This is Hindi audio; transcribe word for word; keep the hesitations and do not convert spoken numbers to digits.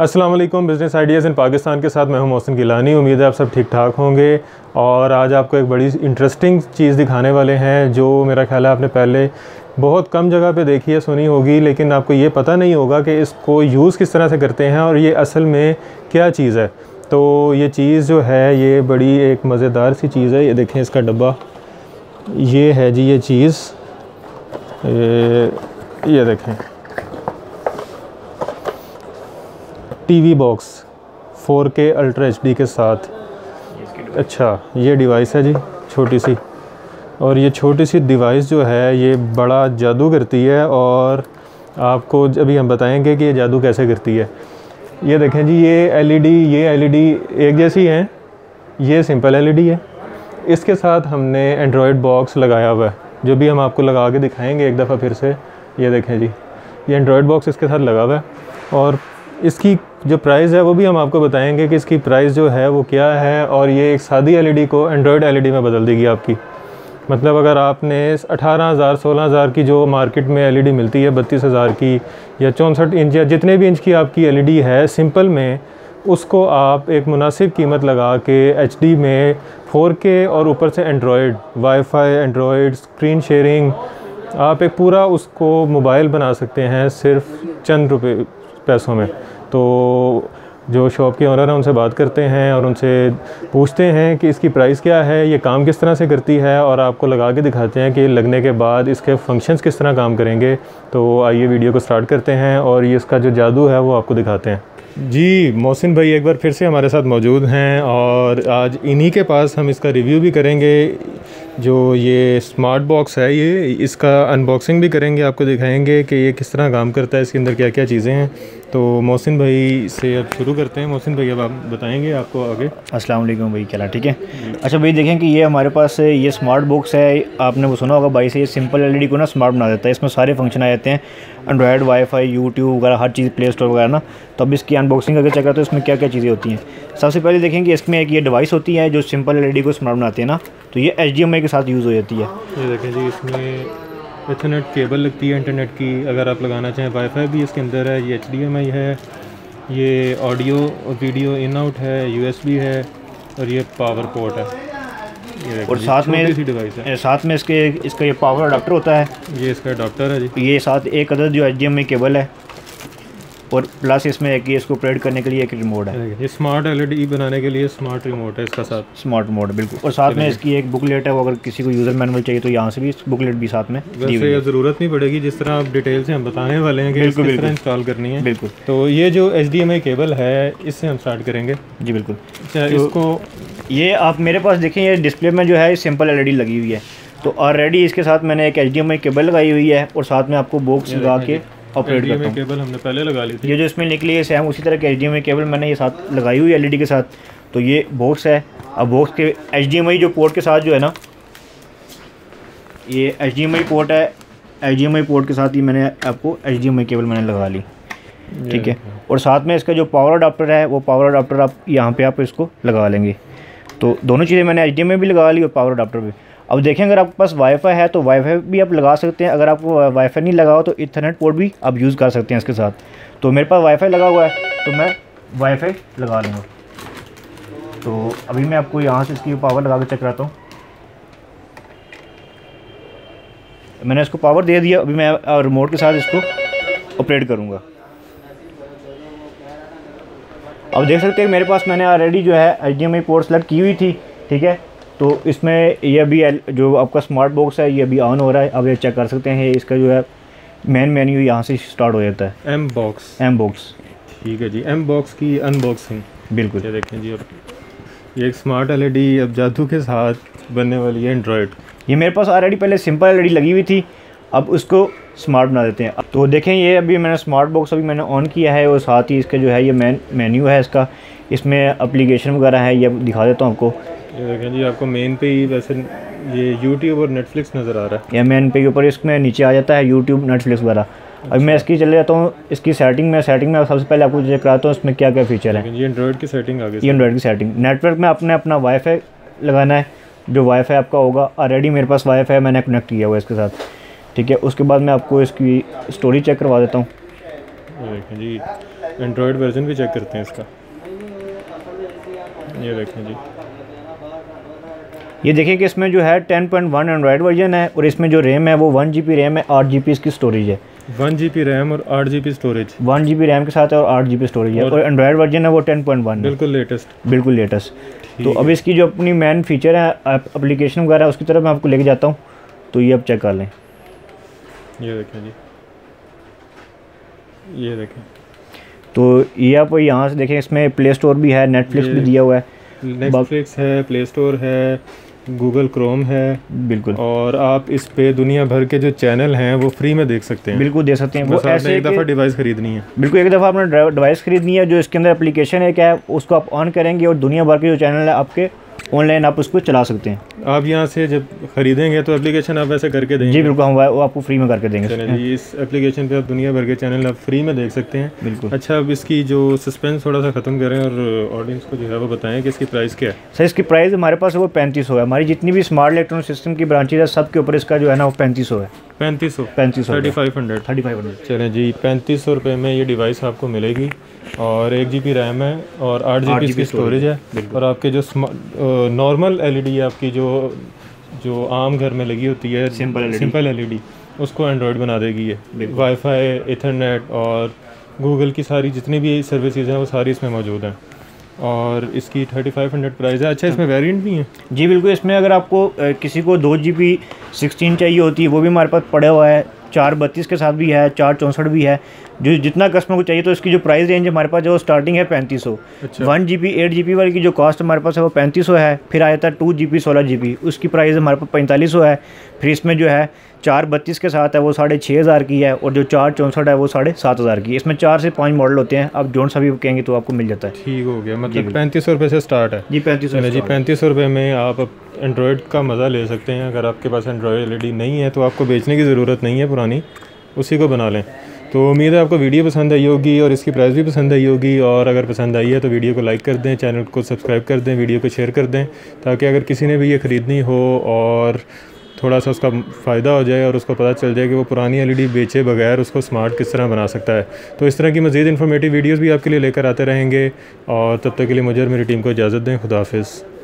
अस्सलाम वालेकुम। बिज़नेस आइडियाज़ इन पाकिस्तान के साथ मैं हूं मोहसिन गिलानी। उम्मीद है आप सब ठीक ठाक होंगे और आज आपको एक बड़ी इंटरेस्टिंग चीज़ दिखाने वाले हैं जो मेरा ख्याल है आपने पहले बहुत कम जगह पे देखी है, सुनी होगी, लेकिन आपको ये पता नहीं होगा कि इसको यूज़ किस तरह से करते हैं और ये असल में क्या चीज़ है। तो ये चीज़ जो है ये बड़ी एक मज़ेदार सी चीज़ है। ये देखें इसका डब्बा, ये है जी ये चीज़, ये, ये देखें TV box four K ultra HD के साथ। अच्छा, ये डिवाइस है जी छोटी सी, और ये छोटी सी डिवाइस जो है ये बड़ा जादू करती है और आपको अभी हम बताएंगे कि ये जादू कैसे करती है। ये देखें जी, ये एलईडी ये एलईडी एक जैसी हैं, ये सिंपल एलईडी है। इसके साथ हमने एंड्रॉयड बॉक्स लगाया हुआ है जो भी हम आपको लगा के दिखाएँगे एक दफ़ा फिर से। ये देखें जी, ये एंड्रॉयड बॉक्स इसके साथ लगा हुआ है और इसकी जो प्राइस है वो भी हम आपको बताएंगे कि इसकी प्राइस जो है वो क्या है। और ये एक सादी एलईडी को एंड्रॉयड एलईडी में बदल देगी आपकी। मतलब अगर आपने अठारह हज़ार सोलह हज़ार की जो मार्केट में एलईडी मिलती है, बत्तीस हज़ार की या चौंसठ इंच या जितने भी इंच की आपकी एलईडी है सिंपल में, उसको आप एक मुनासिब कीमत लगा के एचडी में फोर के और ऊपर से Android wifi, Android screen sharing, आप एक पूरा उसको मोबाइल बना सकते हैं सिर्फ चंद रुपये पैसों में। तो जो शॉप के ऑनर हैं उनसे बात करते हैं और उनसे पूछते हैं कि इसकी प्राइस क्या है, ये काम किस तरह से करती है, और आपको लगा के दिखाते हैं कि लगने के बाद इसके फंक्शंस किस तरह काम करेंगे। तो आइए वीडियो को स्टार्ट करते हैं और ये इसका जो जादू है वो आपको दिखाते हैं। जी मोहसिन भाई एक बार फिर से हमारे साथ मौजूद हैं और आज इन्हीं के पास हम इसका रिव्यू भी करेंगे। जो ये स्मार्ट बॉक्स है ये, इसका अनबॉक्सिंग भी करेंगे, आपको दिखाएँगे कि ये किस तरह काम करता है, इसके अंदर क्या क्या चीज़ें हैं। तो मोहसिन भाई से अब शुरू करते हैं। मोहसिन भाई अब आप बताएंगे आपको आगे। अस्सलाम वालेकुम भाई, क्या ठीक है? अच्छा भाई देखें कि ये हमारे पास ये स्मार्ट बॉक्स है। आपने वो सुना होगा भाई से, ये सिंपल एलईडी को ना स्मार्ट बना देता है। इसमें सारे फंक्शन आ जाते हैं, एंड्रॉयड, वाईफाई, यूट्यूब वगैरह, हर चीज़, प्ले स्टोर वगैरह ना। तो अब इसकी अनबॉक्सिंग करके चेक करते हैं इसमें क्या क्या चीज़ें होती हैं। सबसे पहले देखें कि इसमें एक ये डिवाइस होती है जो सिंपल एलईडी को स्मार्ट बनाती है ना, तो ये एचडीएमआई के साथ यूज़ हो जाती है। ये देखें जी, इसमें इथरनेट केबल लगती है इंटरनेट की, अगर आप लगाना चाहें। वाईफाई भी इसके अंदर है, ये एचडीएमआई है, ये ऑडियो और वीडियो इन आउट है, यूएसबी है और ये पावर पोर्ट है। ये और साथ में डिवाइस है, साथ में इसके इसका ये पावर अडाप्टर होता है, ये इसका अडाप्टर है जी। ये साथ एक अदर जो एचडीएमआई केबल है और प्लस इसमें एक इसको ऑपरेट करने के लिए एक रिमोट है। ये स्मार्ट एलईडी बनाने के लिए स्मार्ट रिमोट है इसका साथ, स्मार्ट रिमोट बिल्कुल। और साथ में इसकी एक बुकलेट है, वो अगर किसी को यूज़र मैनुअल चाहिए तो यहाँ से भी बुकलेट भी साथ में। वैसे ज़रूरत नहीं पड़ेगी, जिस तरह आप डिटेल से हम बताने वाले हैं कि किस तरह इंस्टॉल करनी है। बिल्कुल। तो ये जो एचडीएमआई केबल है इससे हम स्टार्ट करेंगे। जी बिल्कुल। इसको ये आप मेरे पास देखें, ये डिस्प्ले में जो है सिंपल एलईडी लगी हुई है, तो ऑलरेडी इसके साथ मैंने एक एचडीएमआई केबल लगाई हुई है और साथ में आपको बॉक्स लगा के ऑपरेट करता हूं। केबल हमने पहले लगा ली थी, ये जो इसमें निकली है सेम उसी तरह की एचडीएमआई केबल मैंने ये साथ लगाई हुई एलईडी के साथ। तो ये बॉक्स है, अब बॉक्स के एचडीएमआई जो पोर्ट के साथ जो है ना, ये एचडीएमआई पोर्ट है, एचडीएमआई पोर्ट के साथ ही मैंने आपको एचडीएमआई केबल मैंने लगा ली, ठीक है। और साथ में इसका जो पावर अडाप्टर है वो पावर अडाप्टर आप यहाँ पर आप इसको लगा लेंगे। तो दोनों चीज़ें मैंने एचडीएमआई भी लगा ली और पावर अडाप्टर भी। अब देखें अगर आपके पास वाईफाई है तो वाईफाई भी आप लगा सकते हैं, अगर आप वाईफाई नहीं लगाओ तो इथरनेट पोर्ट भी आप यूज़ कर सकते हैं इसके साथ। तो मेरे पास वाईफाई लगा हुआ है तो मैं वाईफाई लगा लूँगा। तो अभी मैं आपको यहाँ से इसकी पावर लगा के चेक कराता हूँ। मैंने इसको पावर दे दिया, अभी मैं रिमोट के साथ इसको ऑपरेट करूँगा। अब देख सकते हैं मेरे पास मैंने ऑलरेडी जो है एचडीएमआई पोर्ट सेलेक्ट की हुई थी, ठीक है। तो इसमें ये अभी जो आपका स्मार्ट बॉक्स है ये अभी ऑन हो रहा है, आप ये चेक कर सकते हैं। इसका जो है मेन मेन्यू यहाँ से स्टार्ट हो जाता है, एम बॉक्स, एम बॉक्स, ठीक है जी। एम बॉक्स की अनबॉक्सिंग बिल्कुल। ये देखें जी, अब ये एक स्मार्ट एलईडी अब जादू के साथ बनने वाली है एंड्रॉयड। ये मेरे पास ऑलरेडी पहले सिंपल एलईडी लगी हुई थी, अब उसको स्मार्ट बना देते हैं। तो देखें ये अभी मैंने स्मार्ट बॉक्स अभी मैंने ऑन किया है और साथ ही इसका जो है ये मेन मेन्यू है इसका, इसमें एप्लीकेशन वगैरह है, ये दिखा देता हूँ आपको। ये देखें जी, आपको मेन पे ही वैसे ये यूट्यूब और नेटफ्लिक्स नज़र आ रहा है, ये मेन पे के ऊपर इसमें नीचे आ जाता है यूट्यूब, नेटफ्लिक्स वगैरह। अभी मैं इसकी चले जाता हूँ इसकी सेटिंग में। सेटिंग में सबसे पहले आपको चेक कराता हूँ इसमें क्या क्या फीचर है। ये एंड्रॉयड की सेटिंग आ गई, ये एंड्रॉयड की सेटिंग। नेटवर्क में आपने अपना वाईफाई लगाना है, जो वाईफाई आपका होगा, ऑलरेडी मेरे पास वाईफाई मैंने कनेक्ट किया हुआ है इसके साथ, ठीक है। उसके बाद मैं आपको इसकी स्टोरेज चेक करवा देता हूँ। ये देखें जी, एंड्रॉयड वर्जन भी चेक करते हैं इसका। ये देखें जी, ये देखिए कि इसमें जो है ten point one Android version है और इसमें जो रैम है वो वन जी बी रैम है, आठ जी बी इसकी स्टोरेज है। वन जी बी रैम और आठ G B storage, one G B RAM के साथ है और आठ जी बी स्टोरेज है। और एंड्रॉयड वर्जन है वो टेन पॉइंट वन, बिल्कुल लेटेस्ट, बिल्कुल लेटेस्ट। तो अब इसकी जो अपनी मेन फीचर है, एप्लीकेशन वगैरह, उसकी तरफ मैं आपको लेके जाता हूँ। तो ये आप चेक कर लें, ये देखें जी, ये देखें। तो ये आप यहाँ से देखें, इसमें प्ले स्टोर भी है, नेटफ्लिक्स भी दिया हुआ है, नेटफ्लिक्स है, प्ले स्टोर है, गूगल क्रोम है, बिल्कुल। और आप इस पे दुनिया भर के जो चैनल हैं वो फ्री में देख सकते हैं, बिल्कुल देख सकते हैं। वो ऐसे एक दफ़ा डिवाइस खरीदनी है, बिल्कुल एक दफ़ा आपने डिवाइस खरीदनी है, जो इसके अंदर एप्लीकेशन है क्या है उसको आप ऑन करेंगे और दुनिया भर के जो चैनल है आपके ऑनलाइन आप उसको चला सकते हैं। आप यहाँ से जब खरीदेंगे तो एप्लीकेशन आप ऐसे करके देंगे, जी बिल्कुल, हम वो आपको फ्री में करके देंगे। जी इस एप्लीकेशन पे आप दुनिया भर के चैनल आप फ्री में देख सकते हैं, बिल्कुल। अच्छा, अब इसकी जो सस्पेंस थोड़ा सा ख़त्म करें और ऑडियंस को जो है वो बताएं कि इसकी प्राइस क्या है। सर इसकी प्राइस हमारे पास वो पैंतीस सौ है। हमारी जितनी भी स्मार्ट इलेक्ट्रॉनिक सिस्टम की ब्रांचेज है सब के ऊपर इसका जो है ना वो पैंतीस सौ है, पैंतीस सौ पैंतीस सौ thirty five hundred thirty five hundred चलें जी, पैंतीस सौ रुपये में ये डिवाइस आपको मिलेगी और एक जी बी रैम है और आठ जी बी इसकी स्टोरेज है। और आपके जो नॉर्मल एलईडी आपकी जो जो आम घर में लगी होती है सिंपल एलईडी, उसको एंड्रॉयड बना देगी ये। वाईफाई, इथरनेट और गूगल की सारी जितनी भी सर्विसेज हैं वो सारी इसमें मौजूद हैं। और इसकी पैंतीस सौ प्राइस है। अच्छा, इसमें वेरिएंट भी हैं? जी बिल्कुल, इसमें अगर आपको किसी को दो जी बी सिक्सटीन चाहिए होती है वो भी हमारे पास पड़ा हुआ है, चार बत्तीस के साथ भी है, चार चौंसठ भी है, जो जितना कस्टमर को चाहिए। तो इसकी जो प्राइस रेंज हमारे पास जो स्टार्टिंग है पैंतीस सौ, one G B eight G B वाली की जो कॉस्ट हमारे पास है वो पैंतीस सौ है। फिर आ जाता है टू जी बी सोलह जी बी, उसकी प्राइस हमारे पास पैंतालीस सौ है। फिर इसमें जो है चार बत्तीस के साथ है वो साढ़े छः हज़ार की है और जो चार चौंसठ है वो साढ़े सात हज़ार की है। इसमें चार से पाँच मॉडल होते हैं, आप जोन सा भी कहेंगे तो आपको मिल जाता है। ठीक हो गया, मतलब पैंतीस सौ रुपये से स्टार्ट है जी, पैंतीस सौ जी पैंतीस सौ रुपये में आप एंड्रॉयड का मज़ा ले सकते हैं। अगर आपके पास एंड्रॉयड एलईडी नहीं है तो आपको बेचने की ज़रूरत नहीं है, पुरानी उसी को बना लें। तो उम्मीद है आपको वीडियो पसंद आई होगी और इसकी प्राइस भी पसंद आई होगी। और अगर पसंद आई है तो वीडियो को लाइक कर दें, चैनल को सब्सक्राइब कर दें, वीडियो को शेयर कर दें, ताकि अगर किसी ने भी ये ख़रीदनी हो और थोड़ा सा उसका फ़ायदा हो जाए और उसको पता चल जाए कि वो पुरानी एलईडी बेचे बगैर उसको स्मार्ट किस तरह बना सकता है। तो इस तरह की मज़ीद इन्फॉर्मेटिव वीडियोज़ भी आपके लिए लेकर आते रहेंगे। और तब तक के लिए मुझे और मेरी टीम को इजाज़त दें। खुदा हाफ़िज़।